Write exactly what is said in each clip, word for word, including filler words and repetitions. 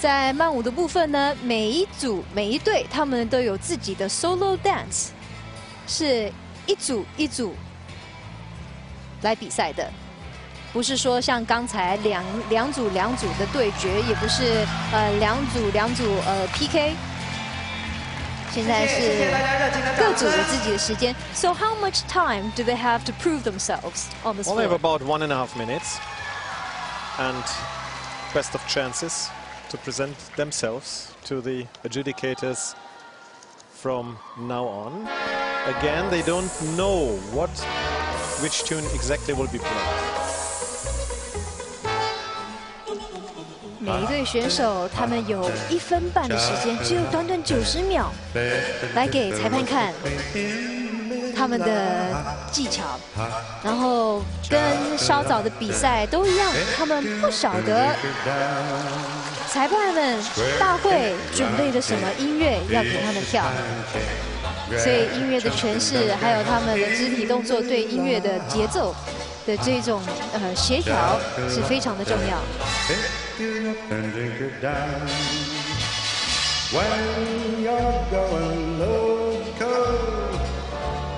在慢舞的部分呢，每一组每一队他们都有自己的 solo dance， 是一组一组来比赛的，不是说像刚才两两组两组的对决，也不是呃两组两组呃 P K。 现在是各组有自己的时间。So how much time do they have to prove themselves on the sport? Only about one and a half minutes, and best of chances to present themselves to the adjudicators from now on. Again, they don't know what which tune exactly will be played. 每一对选手，他们有一分半的时间，只有短短九十秒，来给裁判看他们的技巧。然后跟稍早的比赛都一样，他们不晓得裁判们大会准备的什么音乐要给他们跳，所以音乐的诠释，还有他们的肢体动作对音乐的节奏的这种呃协调是非常的重要。 And drink it down when you're going loco.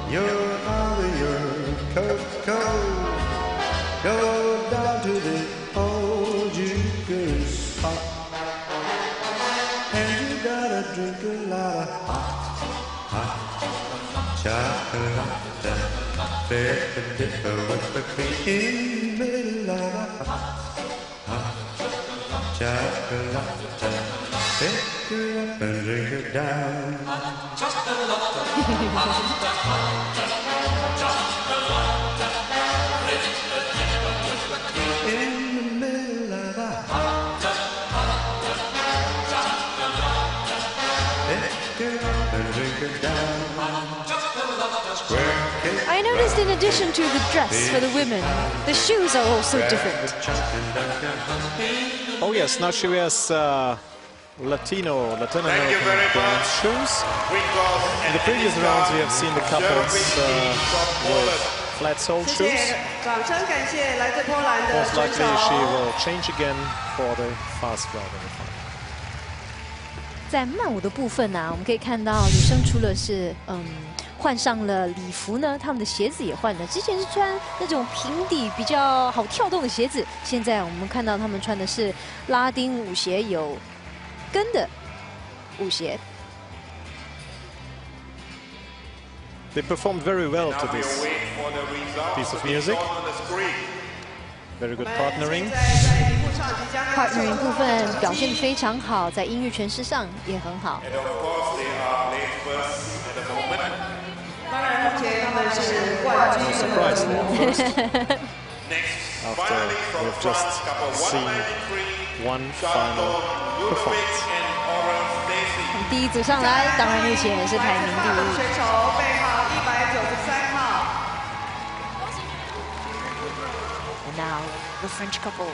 You're under your coco. Go down to the old juice shop, and you gotta drink a lot of hot chocolate. Take a dip of the cream, a lot of hot. I noticed, in addition to the dress for the women, the shoes are also different. Oh yes, now she wears uh, Latino, Latin American dance shoes. In the previous rounds, we have seen the couples uh, with flat-soled shoes. Most likely, she will change again for the fast round. 在慢舞的部分呢，我们可以看到女生除了是嗯换上了礼服呢，她们的鞋子也换了。之前是穿那种平底比较好跳动的鞋子，现在我们看到她们穿的是拉丁舞鞋，有跟的舞鞋。They performed very well to this piece of music. Very good partnering. Partnering 部分表现非常好，在音乐诠释上也很好。当然，目前他们是冠军。After we've just seen one final performance. 第一组上来，当然目前也是排名第一。选手背号一百九十三号。 Now the French couple.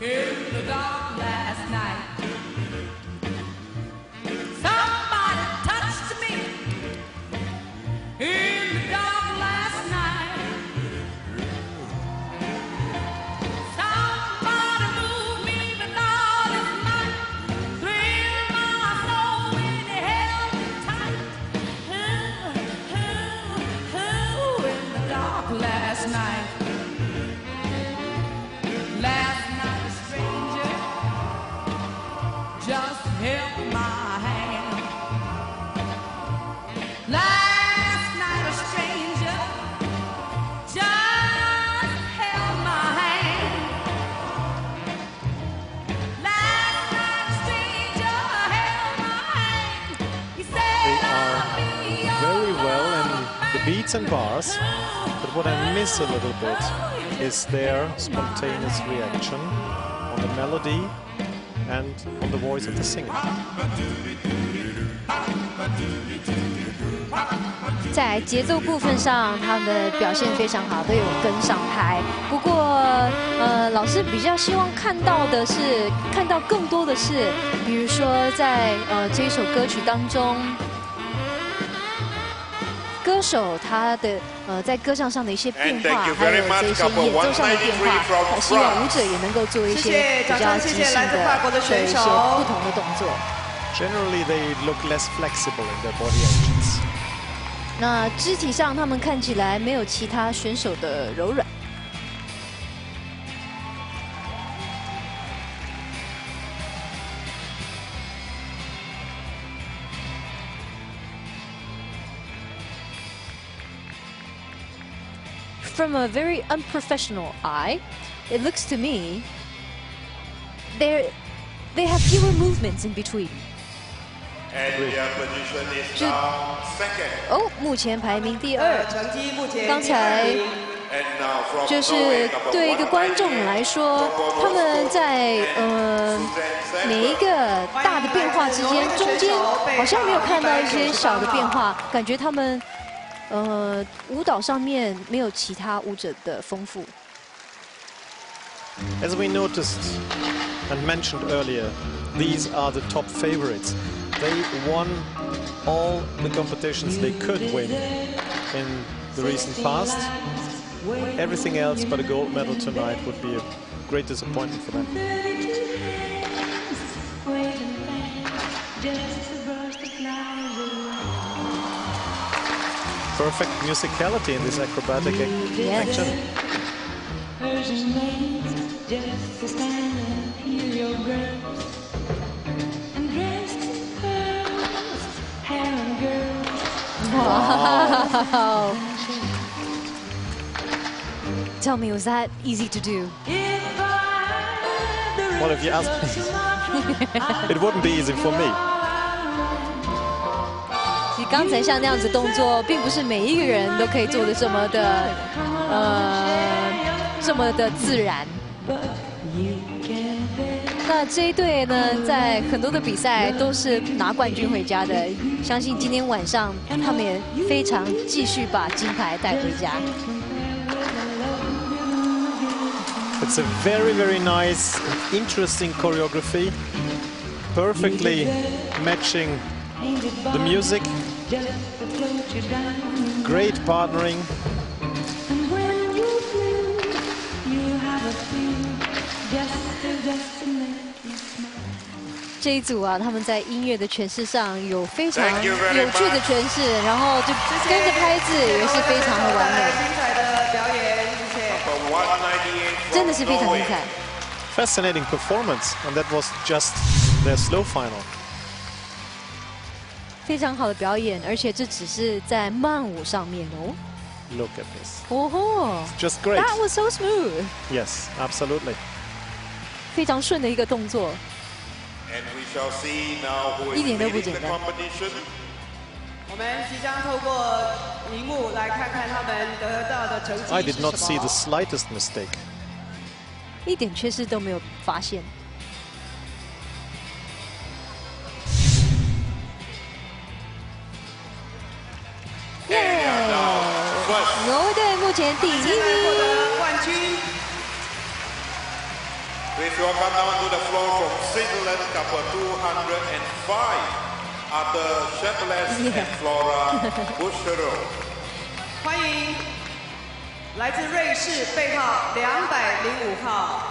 In the dark last night, somebody touched me. In the dark. Beats and bars, but what I miss a little bit is their spontaneous reaction on the melody and on the voice of the singer. 在节奏部分上，他们的表现非常好，都有跟上拍。不过，呃，老师比较希望看到的是，看到更多的是，比如说在呃这一首歌曲当中，歌手他的呃在歌唱上的一些变化，还有这些演奏上的变化，还希望舞者也能够做一些比较即兴的、一些不同的动作。 Generally, they look less flexible in their body actions. 那肢体上，他们看起来没有其他选手的柔软。From a very unprofessional eye, it looks to me they they have fewer movements in between. 哦，目前排名第二。刚才就是对一个观众来说，他们在呃每一个大的变化之间，中间好像没有看到一些小的变化，感觉他们呃舞蹈上面没有其他舞者的丰富。As we noticed and mentioned earlier, these are the top favorites. They won all the competitions they could win in the recent past. Everything else but a gold medal tonight would be a great disappointment for them. Perfect musicality in this acrobatic action. Yes. Wow. Tell me, was that easy to do? Well, if you ask me, it wouldn't be easy for me. 你刚才像那样子动作，并不是每一个人都可以做得这么的，呃，这么的自然。 那这一队呢，在很多的比赛都是拿冠军回家的。相信今天晚上他们也非常继续把金牌带回家。It's a very, very nice, interesting choreography, perfectly matching the music. Great partnering. Yes. 这一组啊，他们在音乐的诠释上有非常有趣的诠释，然后就跟着拍子也是非常的完美。精彩的表演，谢谢。真的是非常精彩。Fascinating performance, and that was just their slow final. 非常好的表演，而且这只是在慢舞上面哦。Look at this. Oh, just great. That was so smooth. Yes, absolutely. 非常顺的一个动作。 一点都不简单。我们即将透过荧幕来看看他们得到的成绩是什么。I did not see the slightest mistake. 一点缺失都没有发现。耶！牛队目前第一名。冠军。 Please welcome now to the floor from Switzerland, couple two hundred five, Arthur Scheffler and Flora Buchser. 欢迎来自瑞士背号two oh five号。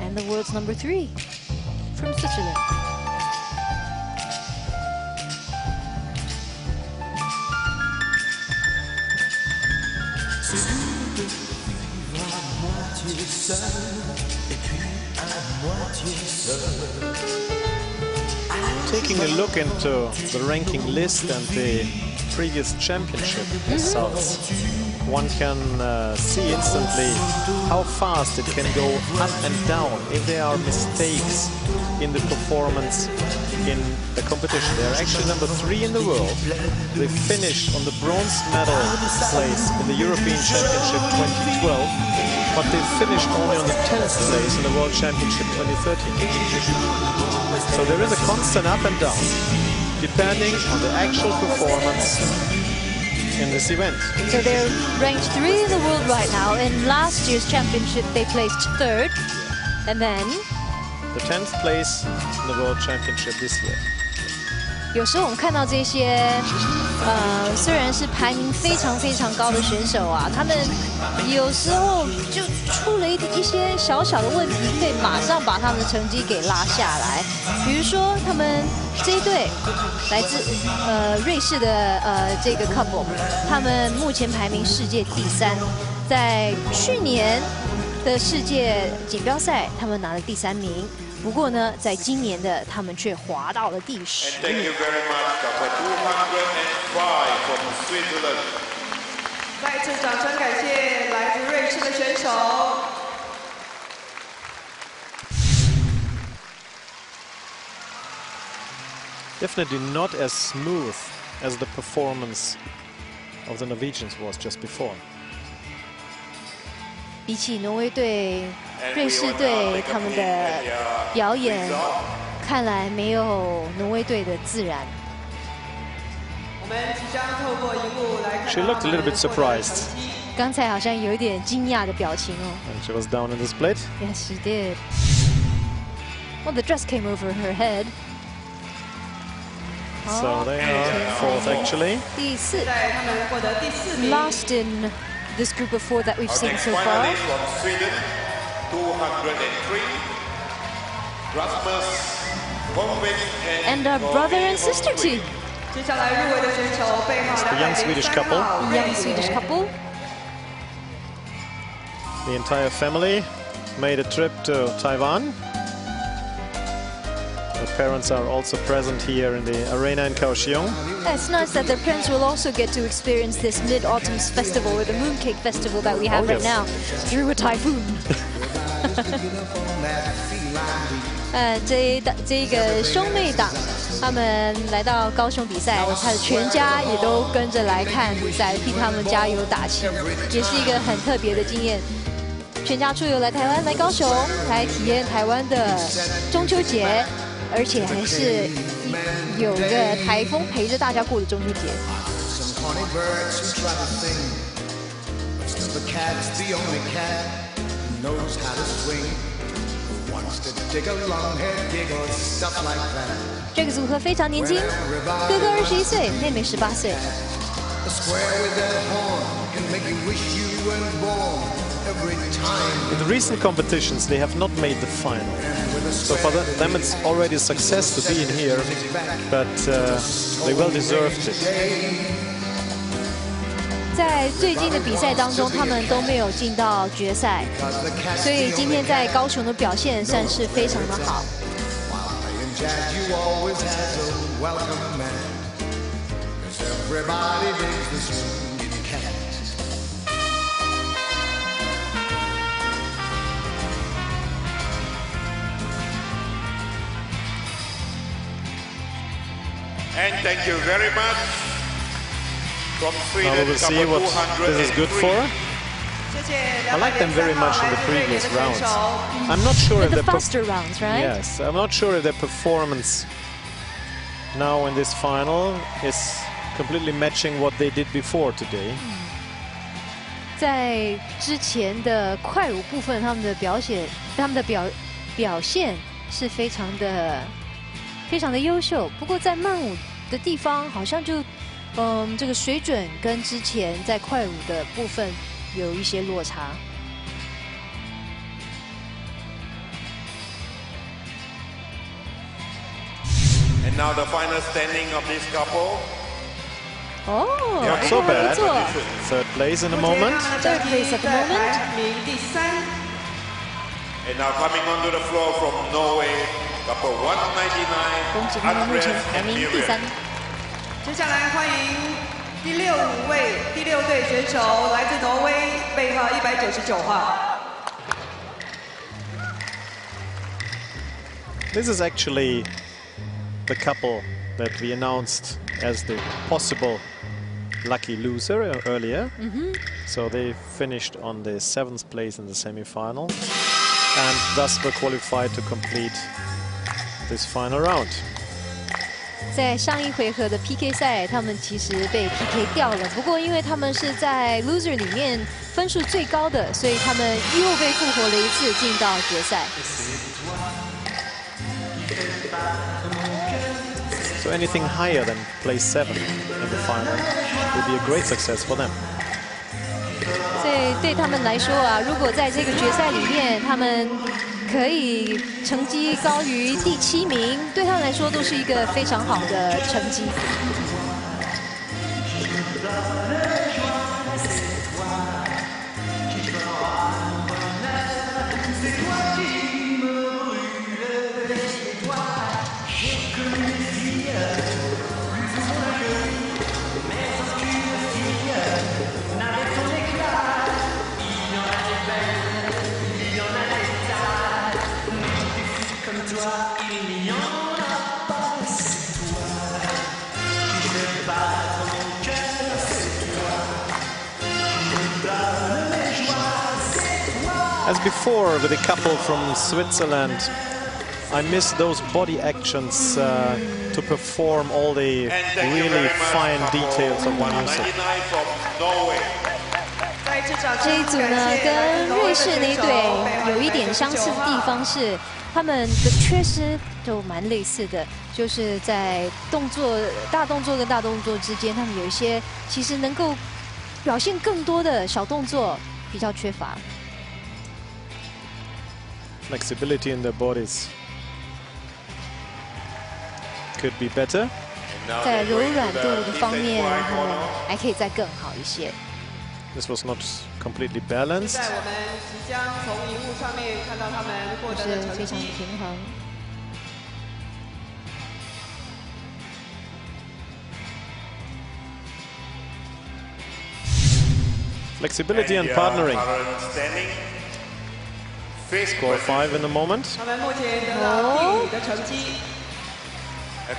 And the world's number three from Switzerland. Taking a look into the ranking list and the previous championship results, one can uh, see instantly how fast it can go up and down if there are mistakes in the performance in the competition. They are actually number three in the world. They finished on the bronze medal place in the European Championship twenty twelve, but they finished only on the tenth place in the World Championship twenty thirteen. So there is a constant up and down, depending on the actual performance in this event. So they're ranked three in the world right now. In last year's championship, they placed third, and then the tenth place in the World Championship this year. 有时候我们看到这些，呃，虽然是排名非常非常高的选手啊，他们有时候就出了一一些小小的问题，可以马上把他们的成绩给拉下来。比如说，他们这一队来自呃瑞士的呃这个 couple， 他们目前排名世界第三，在去年的世界锦标赛，他们拿了第三名。 不过呢，在今年的他们却滑到了第十。再次掌声感谢来自瑞士的选手。Definitely not as smooth as the performance of the Norwegians was just before. 比起挪威队、瑞士队他们的表演，看来没有挪威队的自然。She looked a little bit surprised. 刚才好像有一点惊讶的表情哦。And she was down in the split. Yes, she did. Well, the dress came over her head. So they are fourth, actually. 第四。Last in this group of four that we've seen so far. From Sweden, two hundred three, Rasmus Holmqvist and a brother and sister team. It's the young Swedish couple. Young Swedish couple. The entire family made a trip to Taiwan. The parents are also present here in the arena in Kaohsiung. Yeah, it's nice that their parents will also get to experience this mid-autumn's festival with the mooncake festival that we have oh, right yes. now through a typhoon. 呃，这这个兄妹档，他们来到高雄比赛，他的全家也都跟着来看比赛，替他们加油打气，也是一个很特别的经验。 全家出游来台湾，来高雄，来体验台湾的中秋节，而且还是有个台风陪着大家过的中秋节。这个组合非常年轻，哥哥二十一岁，妹妹十八岁。 In the recent competitions, they have not made the final. So for them, it's already a success to be in here, but uh, they well deserved it. 在最近的比赛当中，他们都没有进到决赛，所以今天在高雄的表现算是非常的好。 And thank you very much. From Sweden, now we will see what this is good for. I like them very much in the previous rounds. I'm not sure if the faster rounds, right? Yes, I'm not sure if their performance now in this final is completely matching what they did before today. 在之前的快舞部分，他们的表现，他们的表表现是非常的。 非常的优秀，不过在慢舞的地方好像就，嗯，这个水准跟之前在快舞的部分有一些落差。And now the final standing of this couple. Oh, not so bad. Third place in a moment. Third place at the moment. And now coming onto the floor from Norway. 恭喜他们目前排名第三。接下来欢迎第六位第六队选手，来自挪威，背号一百九十九号。This is actually the couple that we announced as the possible lucky loser earlier. Mm-hmm. So they finished on the seventh place in the semi-final and thus were qualified to complete this final round. 在上一回合的 P K 赛，他们其实被 P K 掉了。不过，因为他们是在 loser 里面分数最高的，所以他们又被复活了一次，进到决赛。So anything higher than place seven in the final would be a great success for them. 所以对他们来说啊，如果在这个决赛里面，他们 可以成绩高于第七名，对他来说都是一个非常好的成绩。As before with a couple from Switzerland, I miss those body actions uh, to perform all the really fine details of one music. 这一组呢，跟瑞士那队有一点相似的地方是，他们的缺失都蛮类似的，就是在动作大动作跟大动作之间，他们有一些其实能够表现更多的小动作比较缺乏。 Flexibility in their bodies could be better. 在柔软度的方面，他们还可以再更好一些。This was not completely balanced. 在我们即将从荧幕上面看到他们获得的成绩。Flexibility and partnering. Score five in the moment. And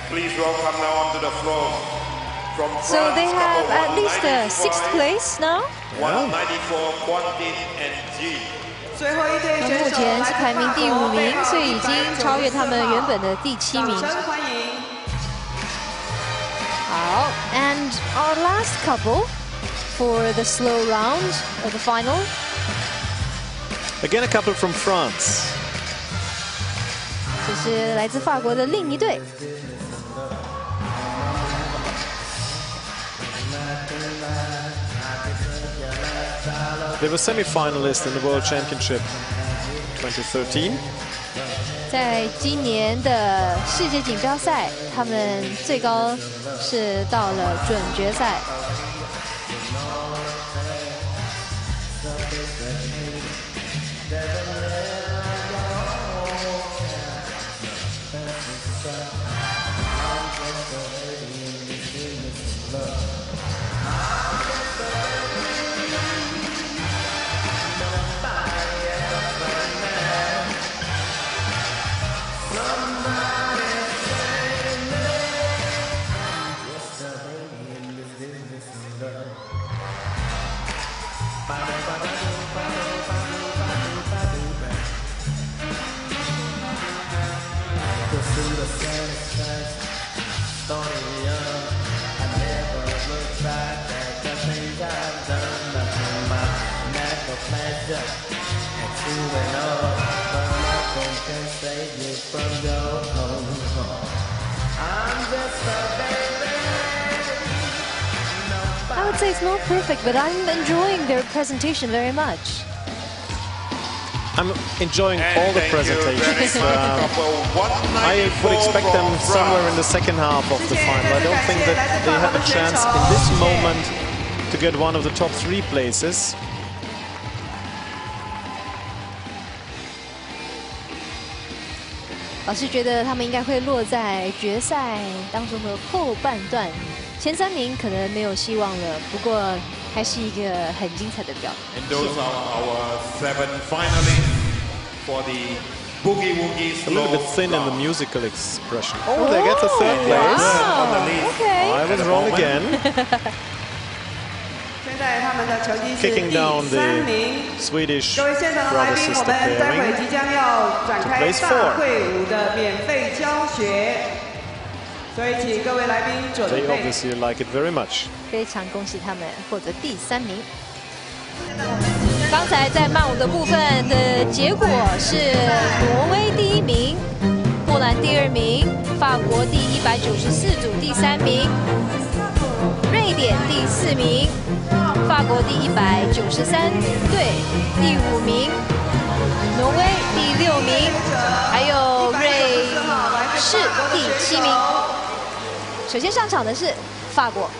please welcome now onto the floor. So they have at least a sixth place now. Yeah. 目前是排名第五名，所以已经超越他们原本的第七名。好 ，and our last couple for the slow round of the final. Again, a couple from France. 这是来自法国的另一队。They were semi-finalists in the World Championship twenty thirteen. 在今年的世界锦标赛，他们最高是到了准决赛。 I would say it's not perfect, but I'm enjoying their presentation very much. I'm enjoying all the presentations. um, I would expect them somewhere in the second half of the final. I don't think that they have a chance in this moment to get one of the top three places. I think that they should be in the final round. The top three may not have hope, but. 还是一个很精彩的表演。Boogie Woogie is a little bit thin in the musical expression. Oh, oh, they get the third place. Wow. Yeah. Okay. I was wrong again. Kicking down the Swedish brothers sister pairing to place four. They obviously like it very much. 非常恭喜他们获得第三名。刚才在慢舞的部分的结果是挪威第一名，波兰第二名，法国第一百九十四组第三名，瑞典第四名，法国第一百九十三队第五名，挪威第六名，还有瑞士第七名。 首先上场的是法国。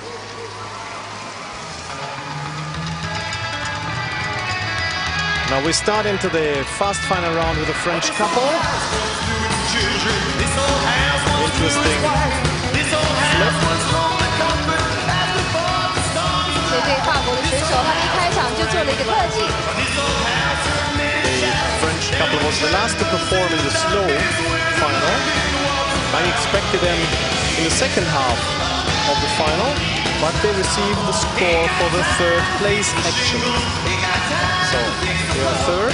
Now we start into the fast final round with a French couple. Interesting. 这对法国的选手，他们一开场就做了一个特技。The French couple was the last to perform in the slow final. I expected them in the second half of the final, but they received the score for the third place action. So they are third,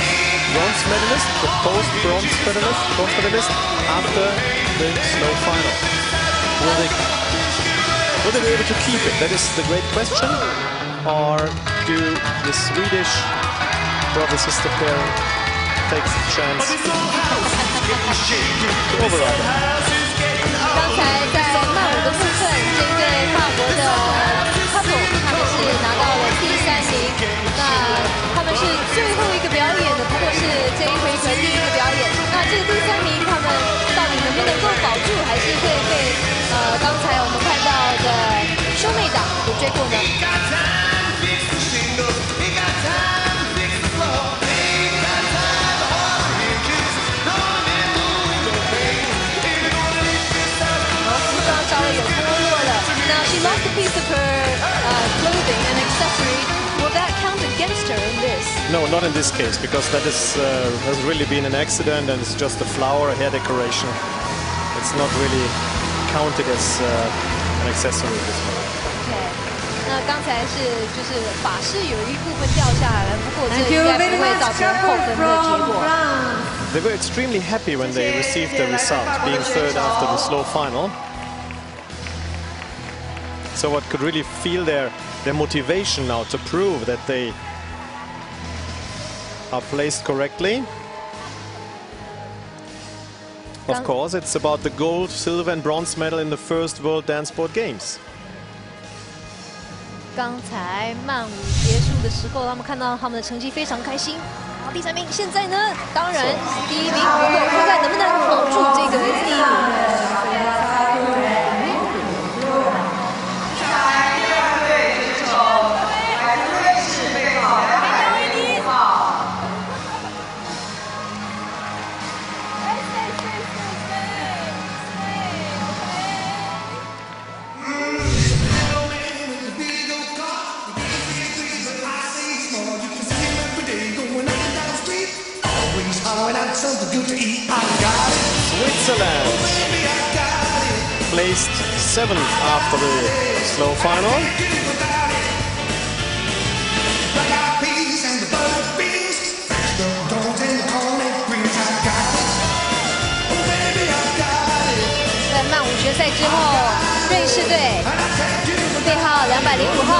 bronze medalist, the post-bronze medalist, bronze medalist after the slow final. Will they, will they be able to keep it? That is the great question. Or do the Swedish brother-sister pair take the chance? Overall. 刚才在慢舞的部分，这对法国的 couple 他们是拿到了第三名。那他们是最后一个表演的，不过是这一回合第一个表演。那这个第三名，他们到底能不能够保住，还是会被呃刚才我们看到的兄妹党给追过呢？No, not in this case, because that is, uh, has really been an accident and it's just a flower, hair decoration. It's not really counted as uh, an accessory at this point. Okay. 那刚才是就是法式有一部分掉下来了，不过这应该不会造成扣分的结果。They were extremely happy when they received the result, being third after the slow final. So what could really feel their their motivation now to prove that they are placed correctly. Of course, it's about the gold, silver, and bronze medal in the first World DanceSport Games. 刚才慢舞结束的时候，他们看到他们的成绩非常开心。好，第三名，现在呢？当然，第一名，不过看看能不能保住这个第一名。 Switzerland placed seventh after the slow final.在慢舞决赛之后，瑞士队背号两百零五号，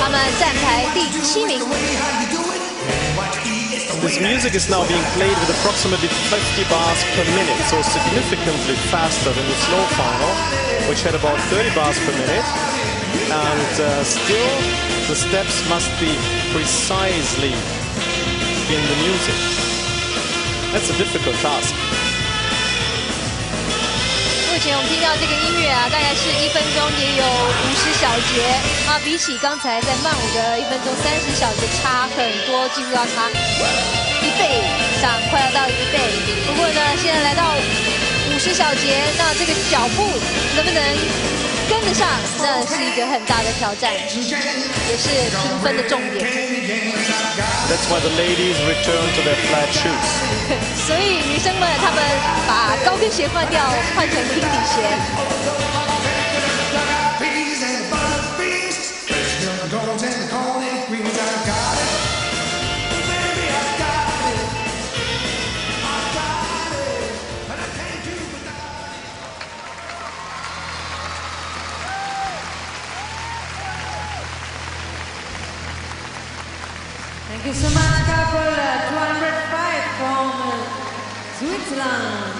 他们站排第七名。 This music is now being played with approximately fifty bars per minute, so significantly faster than the slow final, which had about thirty bars per minute. And uh, still, the steps must be precisely in the music. That's a difficult task. 目前我们听到这个音乐啊，大概是一分钟也有五十小节啊，比起刚才在慢舞的一分钟三十小节差很多，几乎要差一倍以上，快要到一倍。不过呢，现在来到五十小节，那这个脚步能不能跟得上，那是一个很大的挑战，也是评分的重点。That's why the ladies return to their flat shoes. 所以女生们，她们把高跟鞋换掉，换成平底鞋。 Thank you so much, two hundred five from Switzerland.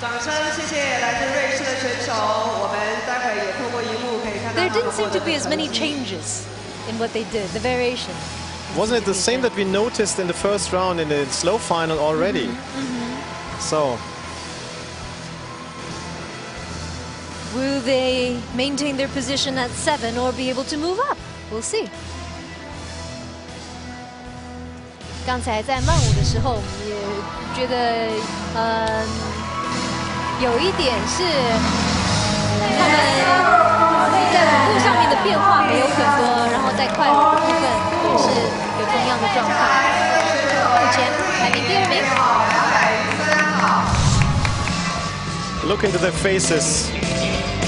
掌声，谢谢来自瑞士的选手。我们待会也透过荧幕可以看到。There didn't seem to be as many changes in what they did, the variation. Wasn't it the same that we noticed in the first round in the slow final already? Mm-hmm. So. Will they maintain their position at seven or be able to move up? We'll see. 刚才在慢舞的时候，我们也觉得，嗯，有一点是他们在舞步上面的变化没有很多，然后在快舞的部分也是有同样的状况。目前排名第二名。Look into their faces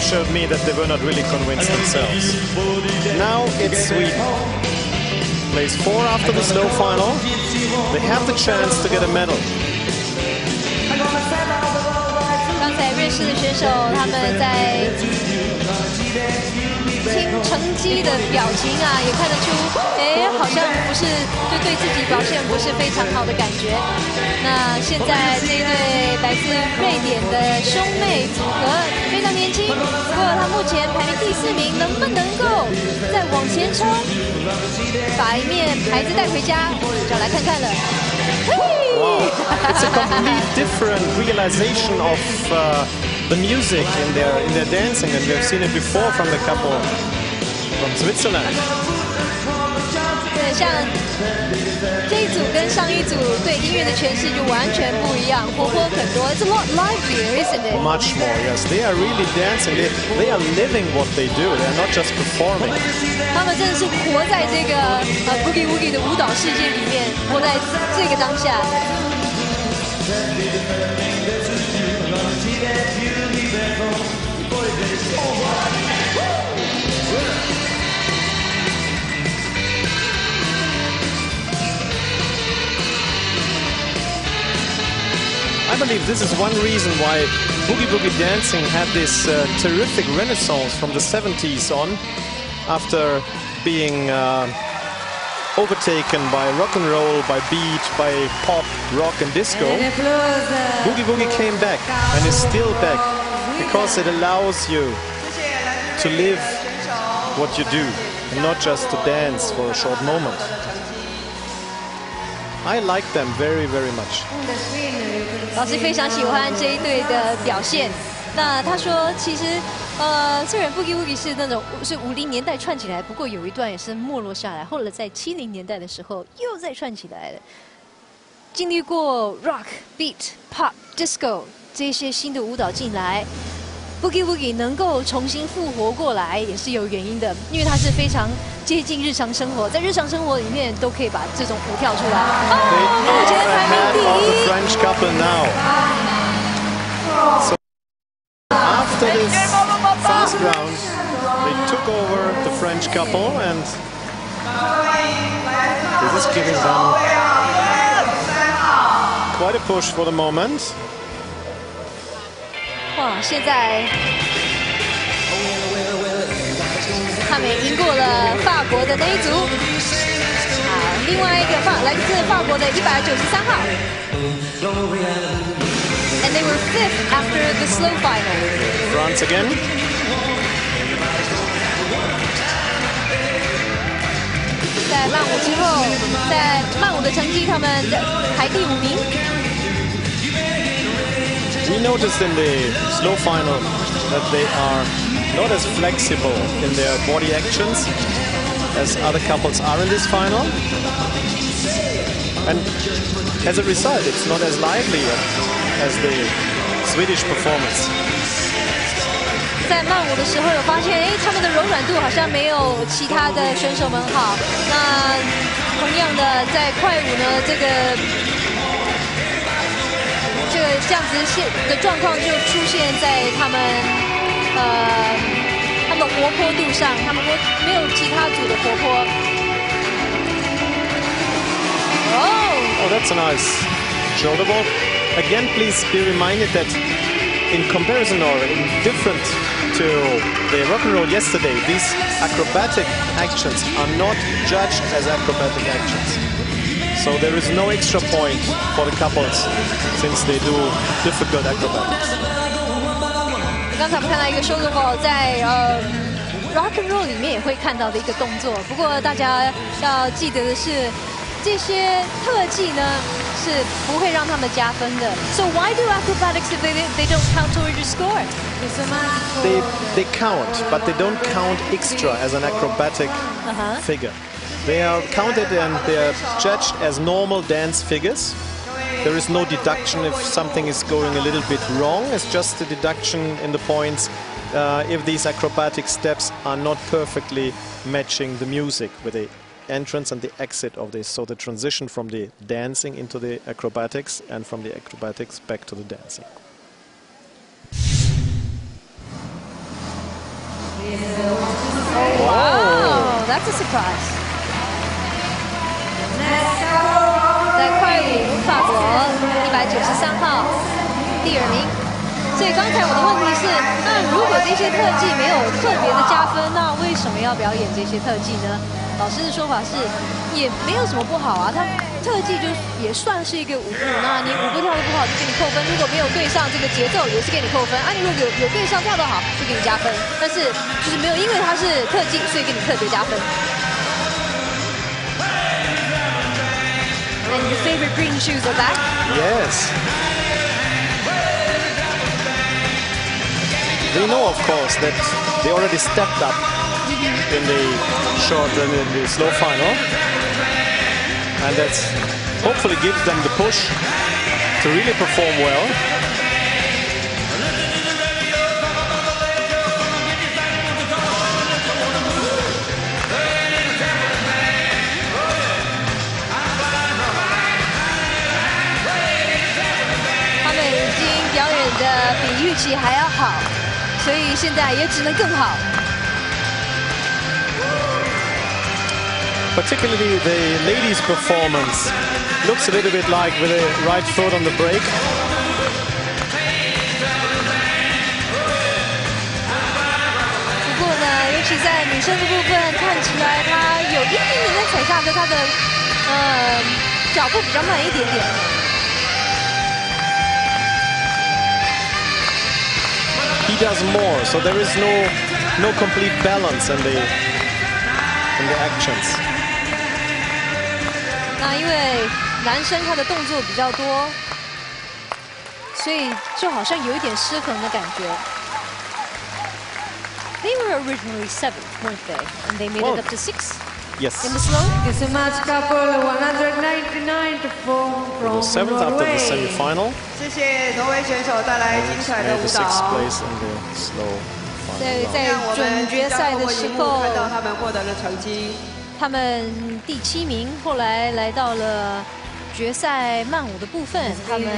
showed me that they were not really convinced themselves. Now it's Sweden. Place four after the slow final. They have the chance to get a medal. 刚才瑞士的选手他们在听成绩的表情啊，也看得出，哎，好像不是就对自己表现不是非常好的感觉。那现在这一对来自瑞典的兄妹组合非常年轻，不过他目前排名第四名，能不能够再往前冲？ 把一面牌子带回家，找来看看了。Wow, it's a complete different realization of uh, the music in their in their dancing, and we have seen it before from the couple from Switzerland. 对，像这一组跟上一组对音乐的诠释就完全不一样，活泼很多。It's a lot livelier, isn't it? Much more, yes. They are really dancing. They they are living what they do. They are not just performing. 他们真的是活在这个呃 Boogie Woogie 的舞蹈世界里面，活在这个当下。I believe this is one reason why Boogie Woogie dancing had this uh, terrific renaissance from the seventies on. After being uh, overtaken by rock and roll, by beat, by pop, rock and disco, Boogie Woogie came back and is still back because it allows you to live what you do and not just to dance for a short moment. I like them very, very much. 老师非常喜欢这一对的表现。 那他说，其实，呃，虽然 Boogie Woogie 是那种是五零年代串起来，不过有一段也是没落下来，后来在七零年代的时候又再串起来了。经历过 rock、beat、pop、disco 这些新的舞蹈进来 ，Boogie Woogie 能够重新复活过来也是有原因的，因为它是非常接近日常生活，在日常生活里面都可以把这种舞跳出来。哦，目前排名第一。 After this fast round, they took over the French couple, and this is giving them quite a push for the moment. Wow! 现在他们赢过了法国的那一组。啊，另外一个法来自法国的一百九十三号。 And they were fifth after the slow final. France again. In the after the slow, in the after the slow final, we noticed in the slow final that they are not as flexible in their body actions as other couples are in this final. And as a result, it's not as lively as the Swedish performance. 在慢舞的时候有发现，哎，他们的柔软度好像没有其他的选手们好。那同样的，在快舞呢，这个。 这个这样子的状况就出现在他们呃他们的活泼度上，他们没有其他组的活泼。Oh, oh, that's a nice shoulder ball. Again, please be reminded that in comparison or in different to the rock and roll yesterday, these acrobatic actions are not judged as acrobatic actions. So there is no extra point for the couples since they do difficult acrobatics. 刚才我们看到一个shoulder ball在呃 rock and roll 里面也会看到的一个动作。不过大家要记得的是，这些特技呢是不会让他们加分的。So why do acrobatics if they they don't count toward your score? They they count, but they don't count extra as an acrobatic figure. They are counted and they are judged as normal dance figures. There is no deduction if something is going a little bit wrong. It's just a deduction in the points uh, if these acrobatic steps are not perfectly matching the music with the entrance and the exit of this. So the transition from the dancing into the acrobatics and from the acrobatics back to the dancing. Wow, that's a surprise. 在快舞，法国一百九十三号第二名。所以刚才我的问题是，那如果这些特技没有特别的加分，那为什么要表演这些特技呢？老师的说法是，也没有什么不好啊，它特技就也算是一个舞步。那你舞步跳得不好就给你扣分，如果没有对上这个节奏也是给你扣分。啊，你如果有有对上跳得好就给你加分，但是就是没有因为它是特技所以给你特别加分。 And your favorite green shoes are back? Yes. We know, of course, that they already stepped up in the short and in the slow final. And that hopefully gives them the push to really perform well. Particularly the ladies' performance looks a little bit like with the right foot on the brake. He does more, so there is no no complete balance in the in the actions. 那因为男生他的动作比较多，所以就好像有一点失衡的感觉。They were originally seventh, weren't they? And they made it up to sixth. Yes. In the slow. It's a match couple one ninety-nine to four from Norway. Semi-final. 谢谢挪威选手带来精彩的舞蹈。对，在总决赛的时候，看到他们获得了成绩。他们第七名，后来来到了决赛慢舞的部分，他们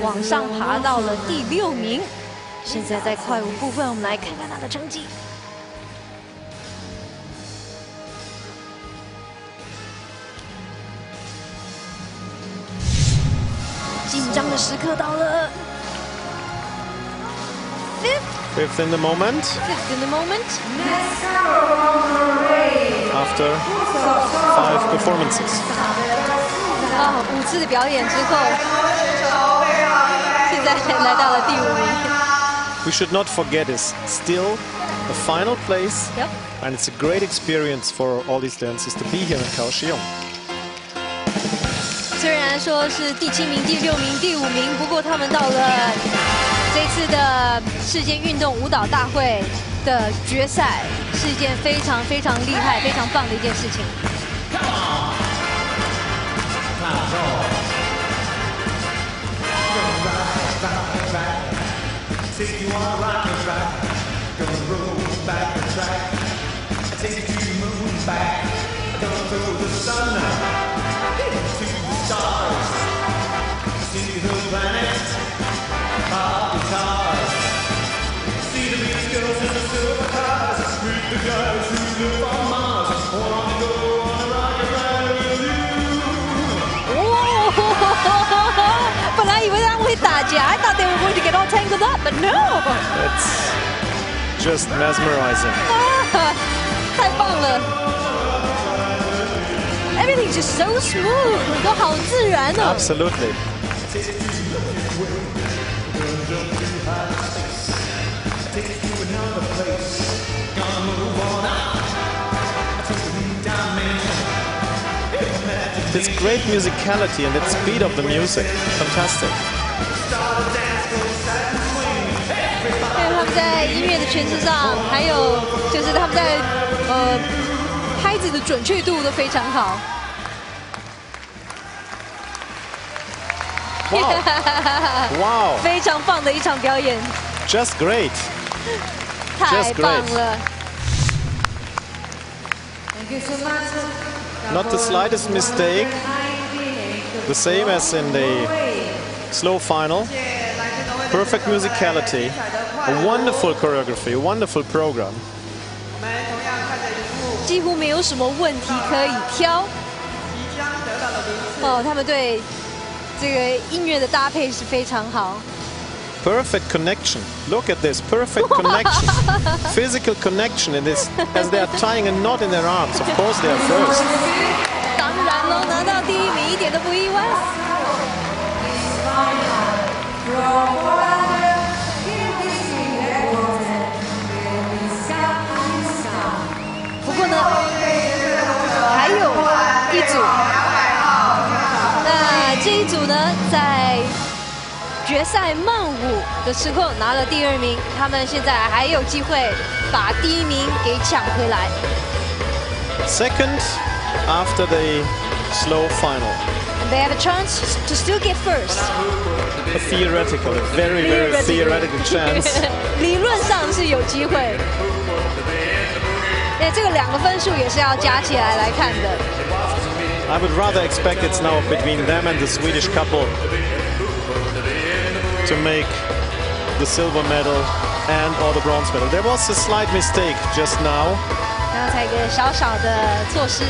往上爬到了第六名。现在在快舞部分，我们来看看他的成绩。 紧张的时刻到了。Fifth. Fifth in the moment. Fifth in the moment. After five performances. 啊，五次的表演之后，现在来到了第五名。We should not forget it's still the final place, and it's a great experience for all these dancers to be here in Kaohsiung. 虽然说是第七名、第六名、第五名，不过他们到了这次的世界运动舞蹈大会的决赛，是一件非常非常厉害、非常棒的一件事情。I thought they were going to get all tangled up, but no! It's just mesmerizing. Ah, everything's just so smooth. Absolutely. This great musicality and that speed of the music. Fantastic. 在音乐的诠释上，还有就是他们在呃拍子的准确度都非常好。哇！非常棒的一场表演。Just great！ 太棒了。Not the slightest mistake. The same as in the slow final. Perfect musicality. A wonderful choreography, a wonderful program. 几乎没有什么问题可以挑。哦，他们对这个音乐的搭配是非常好。Perfect connection. Look at this, perfect connection, physical connection in this, as they are tying a knot in their arms. Of course, they are first. 当然喽，拿到第一名一点都不意外。 还有一组，那这一组呢，在决赛慢舞的时候拿了第二名，他们现在还有机会把第一名给抢回来。Second after the slow final. They have a chance to still get first. A theoretical, a very very theoretical chance. 理论上是有机会。 这个两个分数也是要加起来来看的。I would rather expect it's now between them and the Swedish couple to make the silver medal and or the bronze medal. There was a slight mistake just now. 刚才一个小小的措施。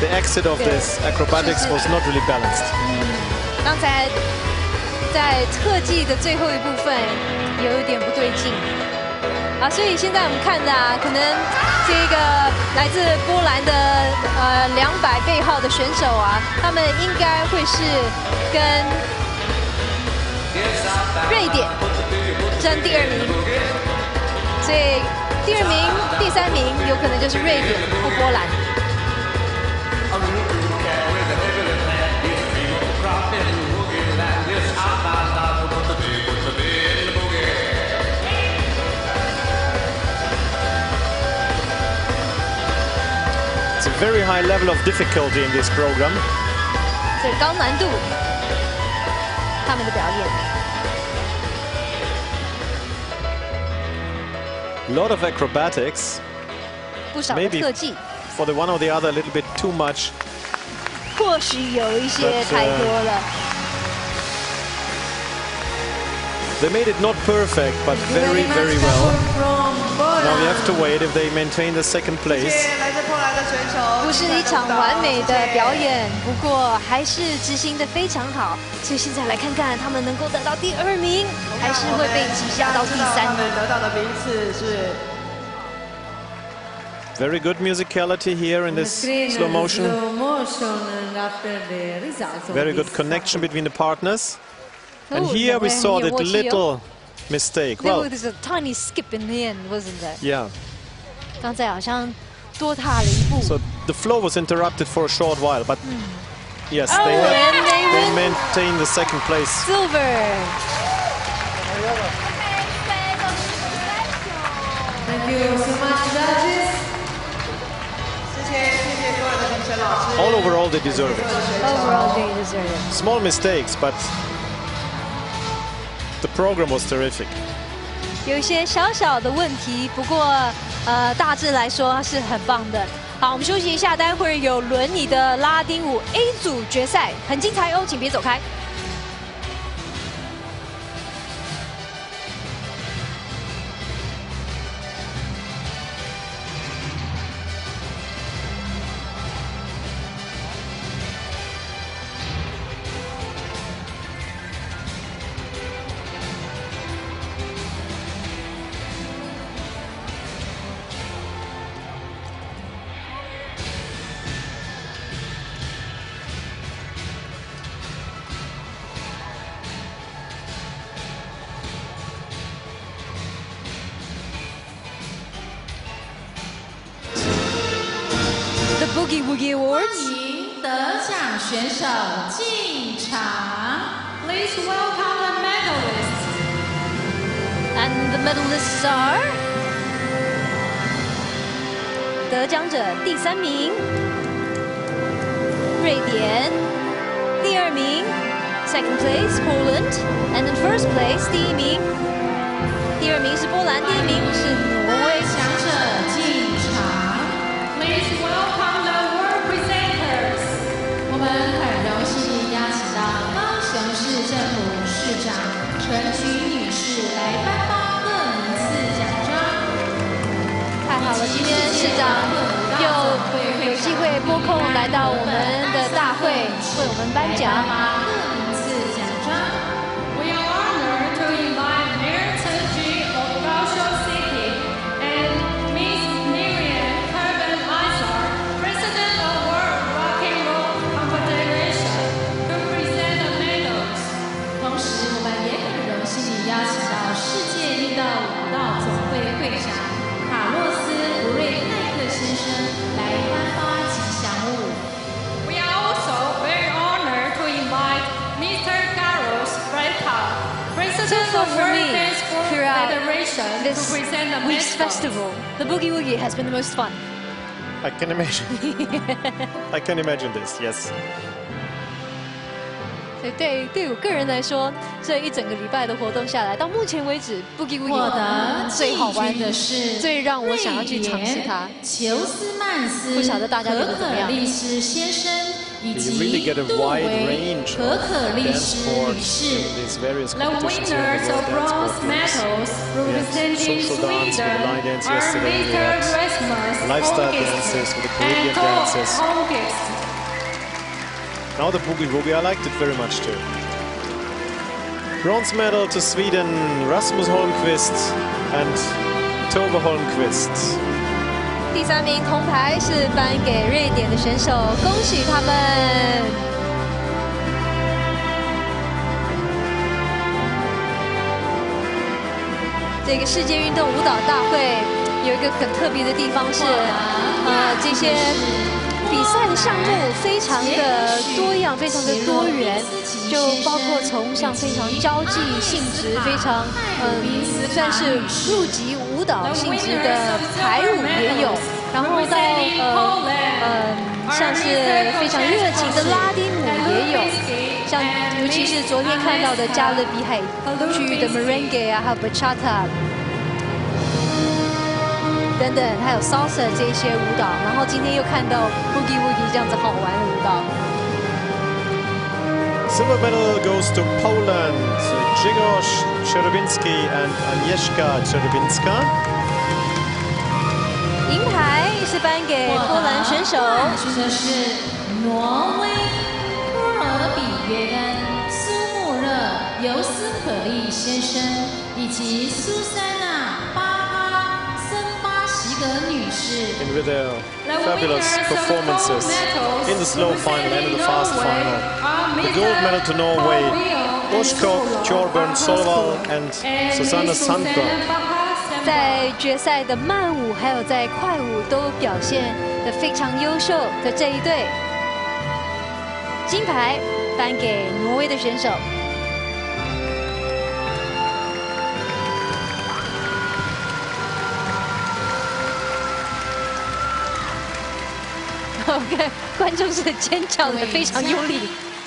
The exit of this acrobatics was not really balanced. 刚才在特技的最后一部分有一点不对劲。 啊，所以现在我们看的啊，可能这个来自波兰的呃两百背号的选手啊，他们应该会是跟瑞典争第二名，所以第二名、第三名有可能就是瑞典或波兰。Very high level of difficulty in this program. 最高难度，他们的表演。Lot of acrobatics. 不少的特技。For the one or the other, a little bit too much. 或许有一些太多了。They made it not perfect, but very, very well. Now we have to wait if they maintain the second place. 不是一场完美的表演，不过还是执行的非常好。所以现在来看看他们能够得到第二名，还是会被挤下到第三名。得到的名次是。Very good musicality here in this slow motion. Very good connection between the partners. And here we saw that little mistake. Well, there was a tiny skip in the end, wasn't there? Yeah. 刚才好像。 So the flow was interrupted for a short while, but mm. yes, oh, they, have, they, they maintain the second place. Silver. Thank you so much, judges. All overall, they deserve it. Overall, they deserve it. Small mistakes, but the program was terrific. 有一些小小的问题，不过呃大致来说是很棒的。好，我们休息一下，待会儿有轮你的拉丁舞 A 组决赛，很精彩哦，请别走开。 Boogie Woogie Awards， 欢迎得奖选手进场。Please welcome the medalists. And the medalists are 得奖者第三名，瑞典；第二名 ，second place Poland. And in first place 第一名，第二名是波兰，第一名是挪威。得奖者进场。Please welcome. 我们很荣幸邀请到高雄市政府市长陈菊女士来颁发各名次奖章。太好了，今天市长又有机会拨空来到我们的大会，为我们颁奖。各名次奖章。We are honored to invite Mayor Chen Ju of Kaohsiung City and Miss Miriam Torben-Solvoll, President of. We are also very honored to invite Mister Grzegorz Czerwiński, President of World DanceSport Federation, to present the week's festival. The Boogie Woogie has been the most fun. I can imagine. I can imagine this. Yes. 所以对对我个人来说，这一整个礼拜的活动下来，到目前为止 ，Boogie Woogie 最好玩的是，最让我想要去尝试它。裘斯曼斯、不晓得大家觉得怎么样？可可利斯先生以及杜维可可利斯女士。The winners of bronze medals representing Sweden are Mister Rasmus Holmqvist and Tove Holmqvist. Now the Boogie Woogie, I liked it very much too. Bronze medal to Sweden, Rasmus Holmqvist and Tove Holmqvist. 第三名铜牌是颁给瑞典的选手，恭喜他们。 这个世界运动舞蹈大会有一个很特别的地方是，呃，这些比赛的项目非常的多样，非常的多元，就包括从像非常交际性质、非常嗯算是入籍舞蹈性质的排舞也有，然后到呃呃像是非常热情的拉丁舞也有。 像尤其是昨天看到的加勒比海区域的 merengue 啊，还有 bachata 等等，还有 salsa 这一些舞蹈，然后今天又看到 boogie woogie 这样子好玩的舞蹈。Silver medal goes to Poland, Grzegorz Czerwiński and Agnieszka Czerwińska. 银牌是颁给波兰选手，是挪威。 约根苏穆勒尤斯可利先生以及苏珊娜巴哈森巴西格女士。And with their fabulous performances in the slow final and in the fast final, the gold medal to Norway, Grzegorz Torben Solvoll and Susanna Sandtjøn. 在决赛的慢舞还有在快舞都表现得非常优秀的这一队，金牌。 颁给挪威的选手。OK， 观众是尖叫的非常有力，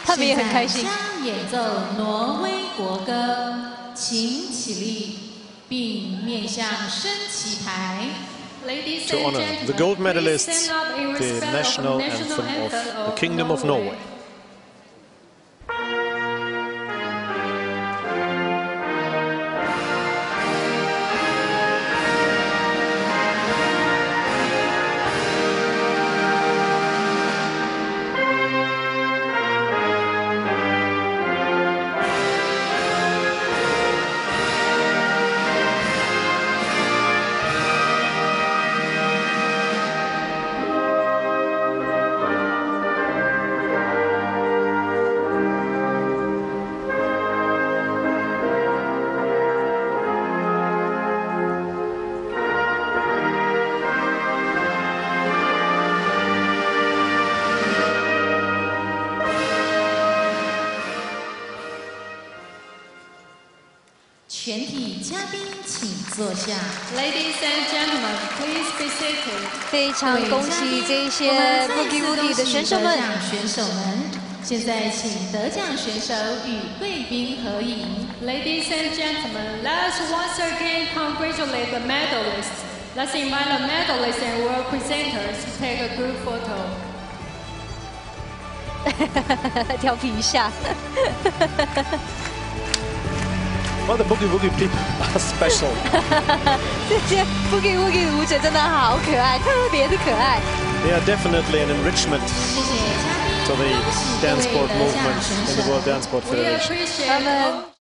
他们也很开心。演奏挪威国歌，请起立。并面向升旗台。 To honor the gold medalists, the national anthem of the Kingdom of Norway. Ladies and gentlemen, please be seated. 非常恭喜这些 Boogie Woogie 的选手们。现在请得奖选手与贵宾合影。Ladies and gentlemen, let's once again congratulate the medalists. Let's invite the medalists and world presenters to take a group photo. 调皮一下。 Well, the Boogie Woogie people are special. 这些 Boogie Woogie 舞者真的好可爱，特别的可爱。They are definitely an enrichment to the dance sport movement in the World DanceSport Federation.